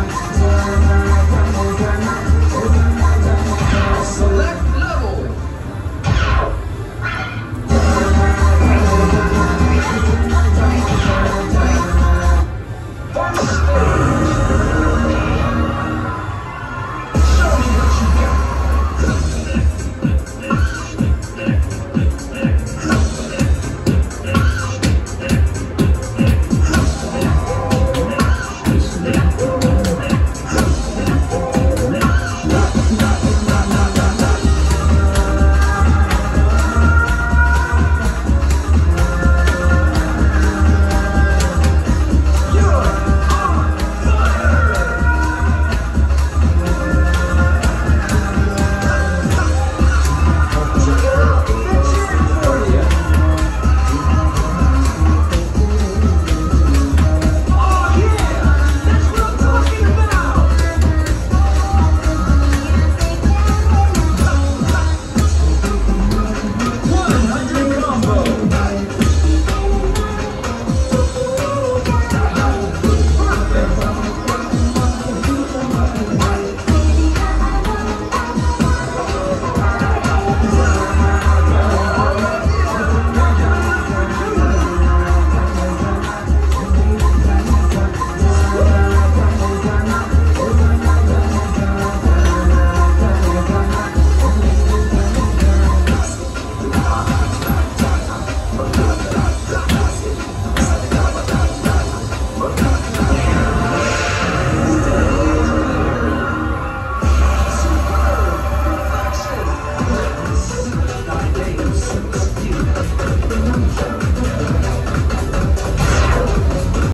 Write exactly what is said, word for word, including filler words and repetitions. Select level.